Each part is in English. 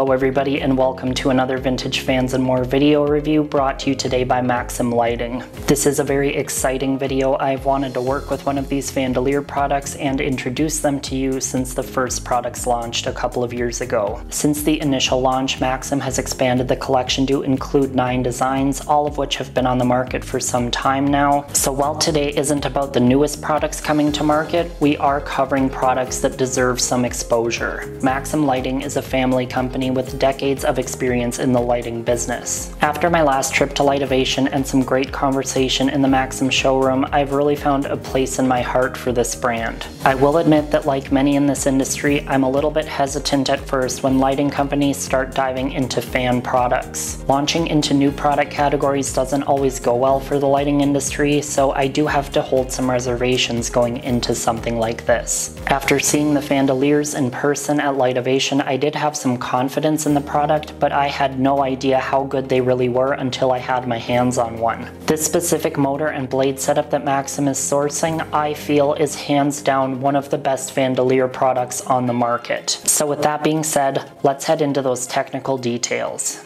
Hello everybody, and welcome to another Vintage Fans and More video review brought to you today by Maxim Lighting. This is a very exciting video. I've wanted to work with one of these Fandelier products and introduce them to you since the first products launched a couple of years ago. Since the initial launch, Maxim has expanded the collection to include 9 designs, all of which have been on the market for some time now. So while today isn't about the newest products coming to market, we are covering products that deserve some exposure. Maxim Lighting is a family company with decades of experience in the lighting business. After my last trip to Lightivation and some great conversation in the Maxim showroom, I've really found a place in my heart for this brand. I will admit that, like many in this industry, I'm a little bit hesitant at first when lighting companies start diving into fan products. Launching into new product categories doesn't always go well for the lighting industry, so I do have to hold some reservations going into something like this. After seeing the Fandeliers in person at Lightivation, I did have some confidence in the product, but I had no idea how good they really were until I had my hands on one. This specific motor and blade setup that Maxim is sourcing, I feel, is hands down one of the best Fandelier products on the market. So with that being said, let's head into those technical details.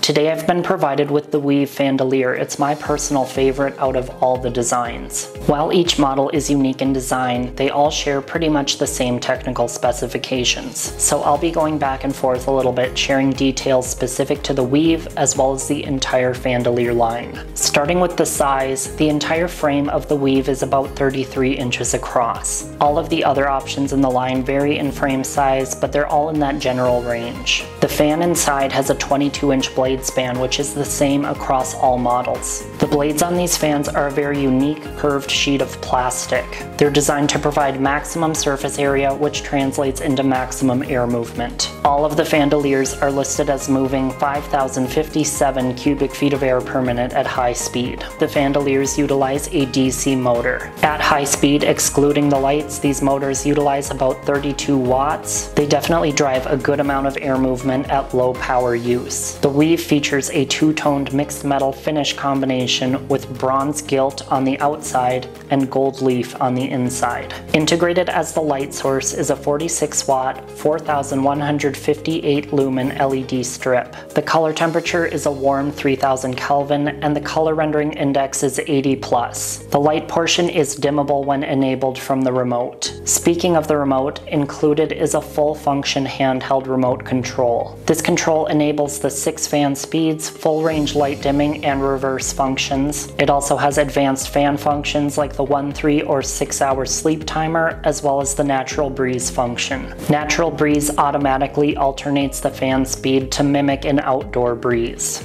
Today I've been provided with the Weave Fandelier. It's my personal favorite out of all the designs. While each model is unique in design, they all share pretty much the same technical specifications. So I'll be going back and forth a little bit, sharing details specific to the Weave as well as the entire Fandelier line. Starting with the size, the entire frame of the Weave is about 33 inches across. All of the other options in the line vary in frame size, but they're all in that general range. The fan inside has a 22-inch blade span, which is the same across all models. The blades on these fans are a very unique curved sheet of plastic. They're designed to provide maximum surface area, which translates into maximum air movement. All of the Fandeliers are listed as moving 5,057 cubic feet of air per minute at high speed. The Fandeliers utilize a DC motor. At high speed, excluding the lights, these motors utilize about 32 watts. They definitely drive a good amount of air movement at low power use. The Weave features a two-toned mixed metal finish combination with bronze gilt on the outside and gold leaf on the inside. Integrated as the light source is a 46-watt, 4,158 lumen LED strip. The color temperature is a warm 3,000 Kelvin, and the color rendering index is 80+. The light portion is dimmable when enabled from the remote. Speaking of the remote, included is a full-function handheld remote control. This control enables the 6 fan speeds, full-range light dimming, and reverse functions. It also has advanced fan functions like the 1, 3, or 6-hour sleep timer, as well as the natural breeze function. Natural breeze automatically alternates the fan speed to mimic an outdoor breeze.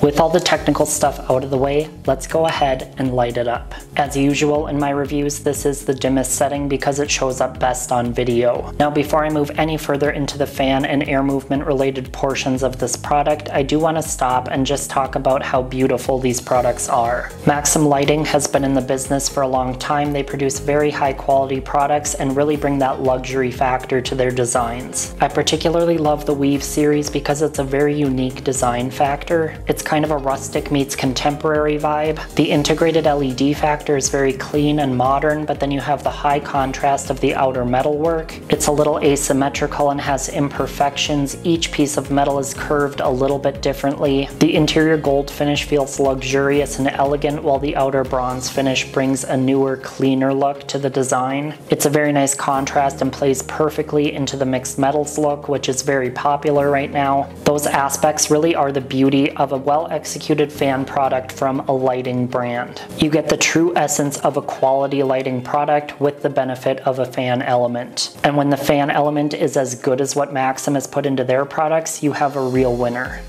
With all the technical stuff out of the way, let's go ahead and light it up. As usual in my reviews, this is the dimmest setting because it shows up best on video. Now, before I move any further into the fan and air movement related portions of this product, I do want to stop and just talk about how beautiful these products are. Maxim Lighting has been in the business for a long time. They produce very high quality products and really bring that luxury factor to their designs. I particularly love the Weave series because it's a very unique design factor. It's kind of a rustic meets contemporary vibe. The integrated LED factor is very clean and modern, but then you have the high contrast of the outer metal work. It's a little asymmetrical and has imperfections. Each piece of metal is curved a little bit differently. The interior gold finish feels luxurious and elegant, while the outer bronze finish brings a newer, cleaner look to the design. It's a very nice contrast and plays perfectly into the mixed metals look, which is very popular right now. Those aspects really are the beauty of a well executed fan product from a lighting brand. You get the true essence of a quality lighting product with the benefit of a fan element. And when the fan element is as good as what Maxim has put into their products, you have a real winner.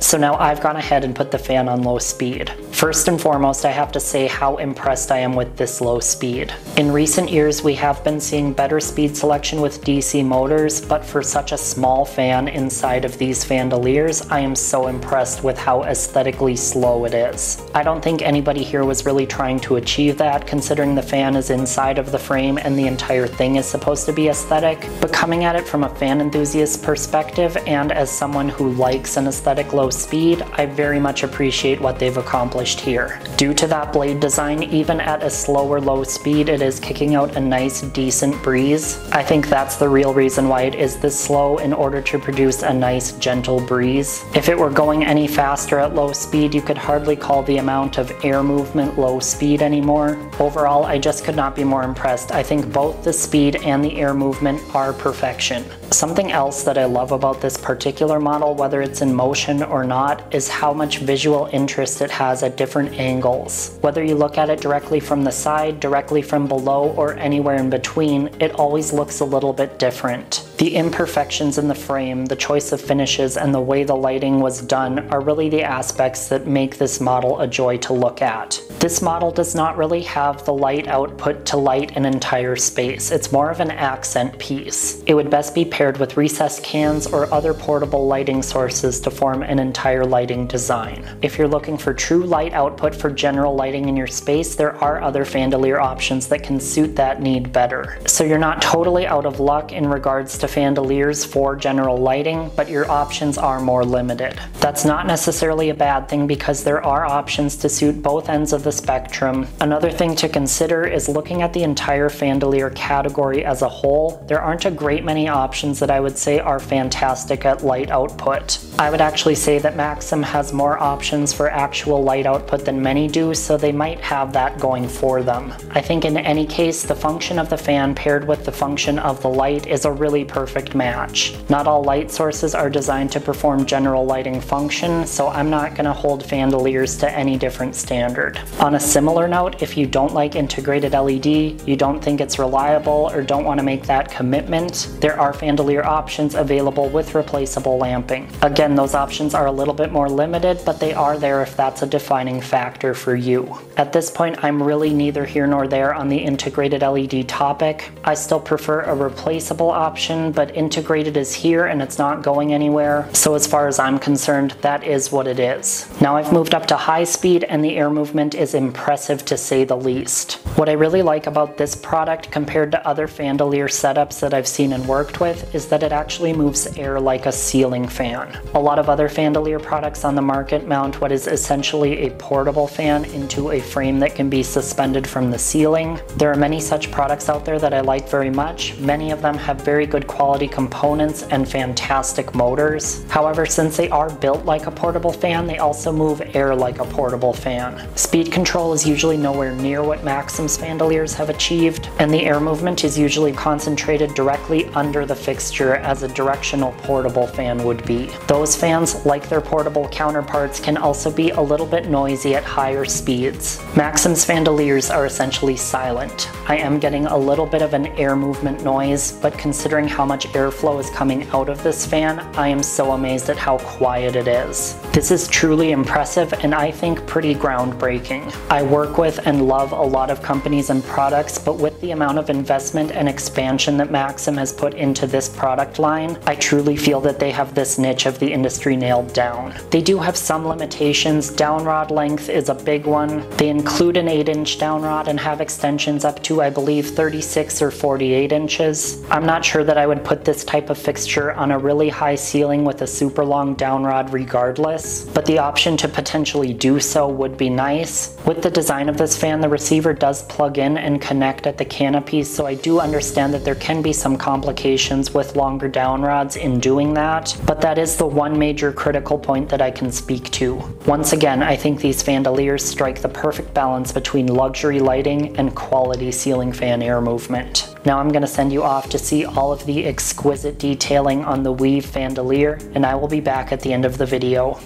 So now I've gone ahead and put the fan on low speed. First and foremost, I have to say how impressed I am with this low speed. In recent years, we have been seeing better speed selection with DC motors, but for such a small fan inside of these Fandeliers, I am so impressed with how aesthetically slow it is. I don't think anybody here was really trying to achieve that, considering the fan is inside of the frame and the entire thing is supposed to be aesthetic. But coming at it from a fan enthusiast's perspective, and as someone who likes an aesthetic low speed, I very much appreciate what they've accomplished accomplished here. Due to that blade design, even at a slower low speed, it is kicking out a nice decent breeze. I think that's the real reason why it is this slow, in order to produce a nice gentle breeze. If it were going any faster at low speed, you could hardly call the amount of air movement low speed anymore. Overall, I just could not be more impressed. I think both the speed and the air movement are perfection. Something else that I love about this particular model, whether it's in motion or not, is how much visual interest it has at different angles. Whether you look at it directly from the side, directly from below, or anywhere in between, it always looks a little bit different. The imperfections in the frame, the choice of finishes, and the way the lighting was done are really the aspects that make this model a joy to look at. This model does not really have the light output to light an entire space. It's more of an accent piece. It would best be paired with recessed cans or other portable lighting sources to form an entire lighting design. If you're looking for true light output for general lighting in your space, there are other Fandelier options that can suit that need better. So you're not totally out of luck in regards to Fandeliers for general lighting, but your options are more limited. That's not necessarily a bad thing, because there are options to suit both ends of the spectrum. Another thing to consider is looking at the entire Fandelier category as a whole. There aren't a great many options that I would say are fantastic at light output. I would actually say that Maxim has more options for actual light output than many do, so they might have that going for them. I think in any case, the function of the fan paired with the function of the light is a really perfect match. Not all light sources are designed to perform general lighting function, so I'm not going to hold Fandeliers to any different standard. On a similar note, if you don't like integrated LED, you don't think it's reliable, or don't want to make that commitment, there are Fandelier options available with replaceable lamping. Again, those options are a little bit more limited, but they are there if that's a defining factor for you. At this point, I'm really neither here nor there on the integrated LED topic. I still prefer a replaceable option, but integrated is here and it's not going anywhere. So as far as I'm concerned, that is what it is. Now I've moved up to high speed, and the air movement is impressive to say the least. What I really like about this product compared to other Fandelier setups that I've seen and worked with is that it actually moves air like a ceiling fan. A lot of other Fandelier products on the market mount what is essentially a portable fan into a frame that can be suspended from the ceiling. There are many such products out there that I like very much. Many of them have very good quality components and fantastic motors. However, since they are built like a portable fan, they also move air like a portable fan. Speed control is usually nowhere near what Maxim's Fandeliers have achieved, and the air movement is usually concentrated directly under the fixture as a directional portable fan would be. Those fans, like their portable counterparts, can also be a little bit noisy at higher speeds. Maxim's Fandeliers are essentially silent. I am getting a little bit of an air movement noise, but considering how much airflow is coming out of this fan, I am so amazed at how quiet it is. This is truly impressive, and I think pretty groundbreaking. I work with and love a lot of companies and products, but with the amount of investment and expansion that Maxim has put into this product line, I truly feel that they have this niche of the industry nailed down. They do have some limitations. Downrod length is a big one. They include an 8-inch downrod and have extensions up to, I believe, 36 or 48 inches. I'm not sure that I would put this type of fixture on a really high ceiling with a super long downrod regardless, but the option to potentially do so would be nice. With the design of this fan, the receiver does plug in and connect at the canopy, so I do understand that there can be some complications with longer downrods in doing that, but that is the one major critical point that I can speak to. Once again, I think these Fandeliers strike the perfect balance between luxury lighting and quality ceiling fan air movement. Now I'm going to send you off to see all of the exquisite detailing on the Weave Fandelier, and I will be back at the end of the video.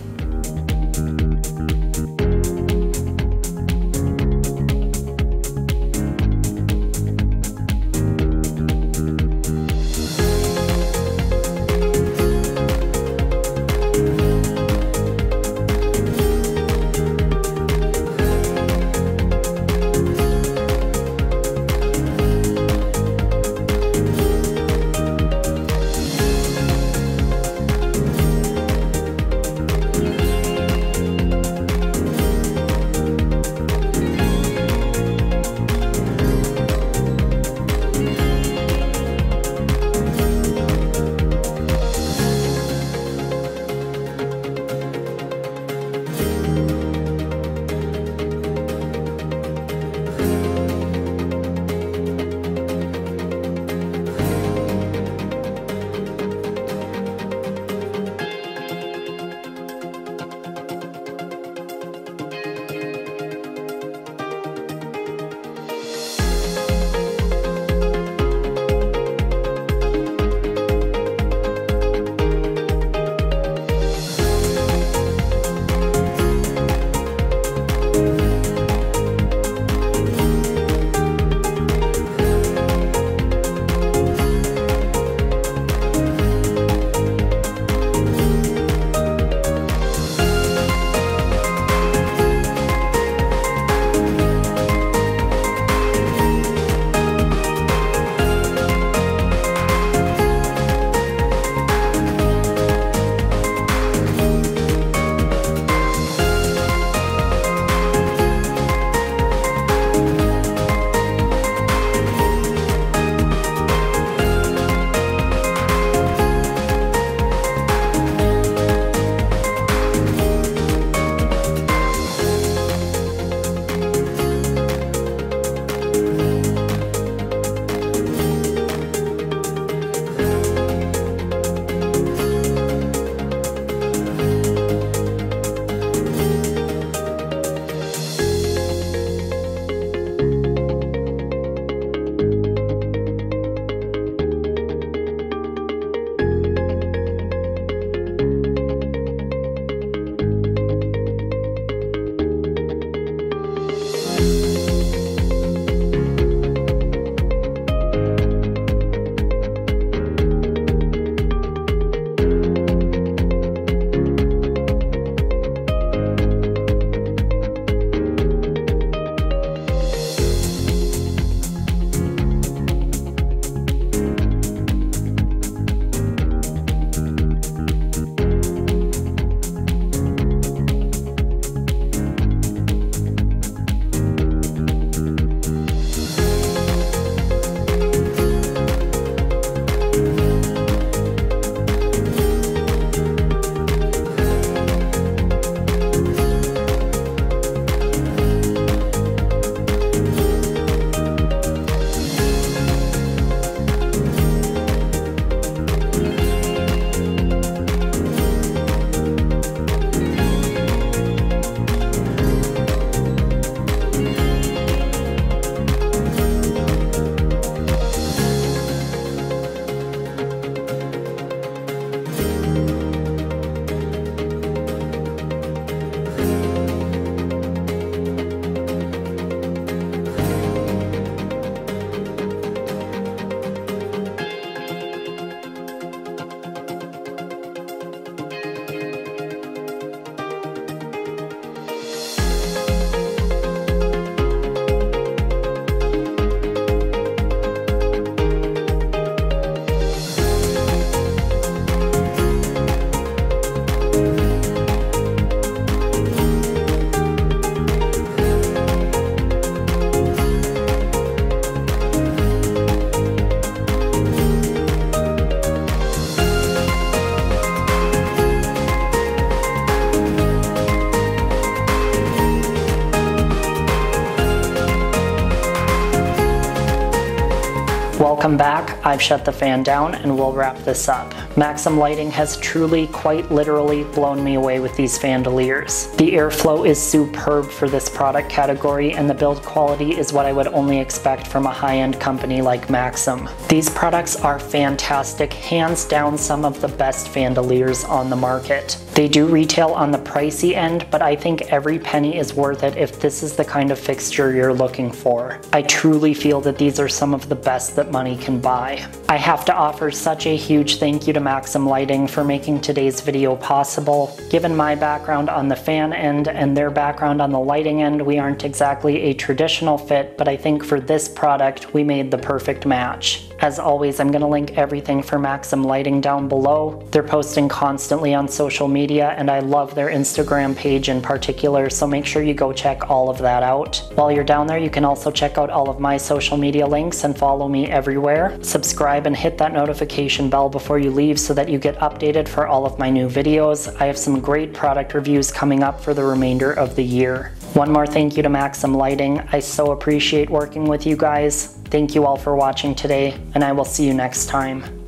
Welcome back. I've shut the fan down and we'll wrap this up. Maxim Lighting has truly, quite literally, blown me away with these Fandeliers. The airflow is superb for this product category, and the build quality is what I would only expect from a high-end company like Maxim. These products are fantastic, hands down some of the best Fandeliers on the market. They do retail on the pricey end, but I think every penny is worth it if this is the kind of fixture you're looking for. I truly feel that these are some of the best that money can buy. I have to offer such a huge thank you to Maxim Lighting for making today's video possible. Given my background on the fan end and their background on the lighting end, we aren't exactly a traditional fit, but I think for this product, we made the perfect match. As always, I'm going to link everything for Maxim Lighting down below. They're posting constantly on social media, and I love their Instagram page in particular, so make sure you go check all of that out. While you're down there, you can also check out all of my social media links and follow me everywhere. Subscribe and hit that notification bell before you leave so that you get updated for all of my new videos. I have some great product reviews coming up for the remainder of the year. One more thank you to Maxim Lighting. I so appreciate working with you guys. Thank you all for watching today, and I will see you next time.